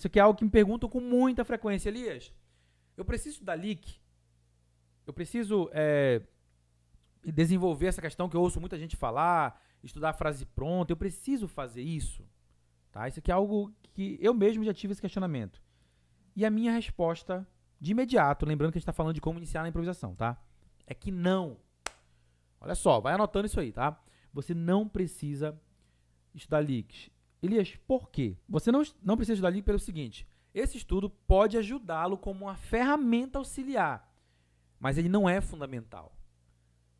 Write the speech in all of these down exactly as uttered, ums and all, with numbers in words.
Isso aqui é algo que me perguntam com muita frequência. Elias, eu preciso da L I C? Eu preciso é, desenvolver essa questão que eu ouço muita gente falar, estudar a frase pronta, eu preciso fazer isso? Tá? Isso aqui é algo que eu mesmo já tive esse questionamento. E a minha resposta, de imediato, lembrando que a gente está falando de como iniciar na improvisação, tá? É que não. Olha só, vai anotando isso aí, tá? Você não precisa estudar L I Cs. Elias, por quê? Você não, não precisa estudar L I C pelo seguinte, esse estudo pode ajudá-lo como uma ferramenta auxiliar, mas ele não é fundamental.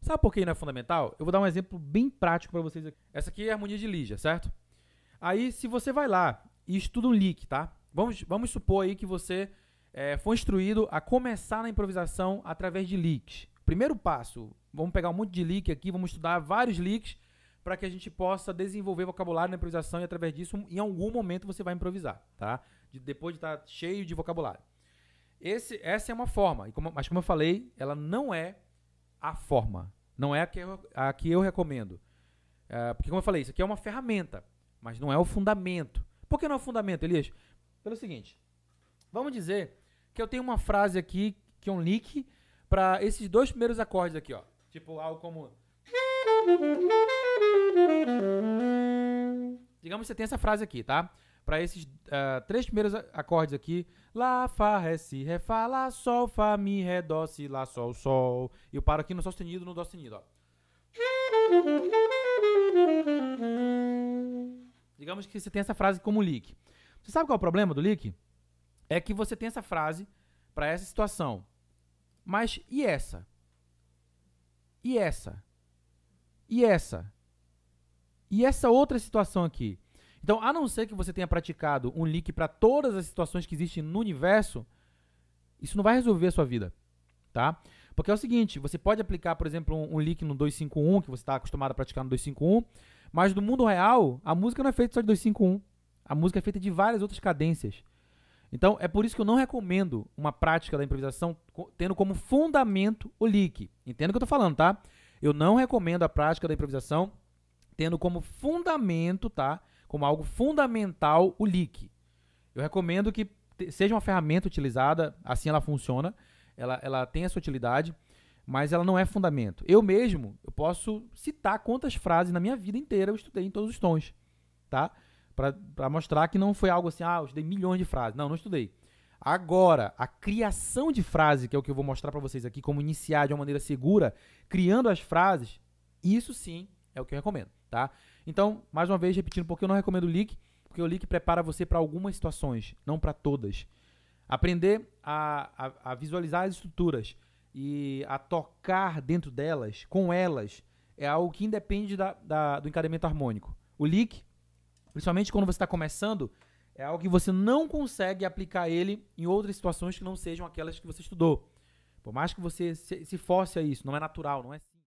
Sabe por que ele não é fundamental? Eu vou dar um exemplo bem prático para vocês aqui. Essa aqui é a harmonia de Lídia, certo? Aí, se você vai lá e estuda um L I C, tá? Vamos, vamos supor aí que você é, foi instruído a começar na improvisação através de L I Cs. Primeiro passo, vamos pegar um monte de L I C aqui, vamos estudar vários L I Cs para que a gente possa desenvolver vocabulário na improvisação e através disso, em algum momento, você vai improvisar, tá? De, depois de estar cheio de vocabulário. Esse, essa é uma forma, e como, mas como eu falei, ela não é a forma, não é a que eu, a que eu recomendo. É, porque como eu falei, isso aqui é uma ferramenta, mas não é o fundamento. Por que não é o fundamento, Elias? Pelo seguinte, vamos dizer que eu tenho uma frase aqui, que é um lick, para esses dois primeiros acordes aqui, ó. Tipo algo como... Digamos que você tem essa frase aqui, tá? Para esses uh, três primeiros acordes aqui, lá, fá, ré, si, ré, fá, lá, sol, fá, mi, ré, dó, si, lá, sol, sol. E eu paro aqui no sol sustenido, no dó sustenido, ó. Digamos que você tem essa frase como lick. Você sabe qual é o problema do lick? É que você tem essa frase para essa situação. Mas e essa? E essa? E essa? E essa outra situação aqui? Então, a não ser que você tenha praticado um lick para todas as situações que existem no universo, isso não vai resolver a sua vida, tá? Porque é o seguinte, você pode aplicar, por exemplo, um, um lick no dois cinco um, que você está acostumado a praticar no dois cinco um, mas no mundo real, a música não é feita só de dois cinco um. A música é feita de várias outras cadências. Então, é por isso que eu não recomendo uma prática da improvisação tendo como fundamento o lick. Entenda o que eu estou falando, tá? Eu não recomendo a prática da improvisação tendo como fundamento, tá? Como algo fundamental o lick. Eu recomendo que seja uma ferramenta utilizada, assim ela funciona, ela, ela tem a sua utilidade, mas ela não é fundamento. Eu mesmo, eu posso citar quantas frases na minha vida inteira eu estudei em todos os tons, tá? Para mostrar que não foi algo assim, ah, eu estudei milhões de frases. Não, não estudei. Agora, a criação de frase, que é o que eu vou mostrar para vocês aqui, como iniciar de uma maneira segura, criando as frases, isso sim é o que eu recomendo, tá? Então, mais uma vez, repetindo, porque eu não recomendo o lick, porque o lick prepara você para algumas situações, não para todas. Aprender a, a, a visualizar as estruturas e a tocar dentro delas, com elas, é algo que independe da, da, do encadeamento harmônico. O lick, principalmente quando você está começando, é algo que você não consegue aplicar ele em outras situações que não sejam aquelas que você estudou. Por mais que você se, se force a isso, não é natural, não é...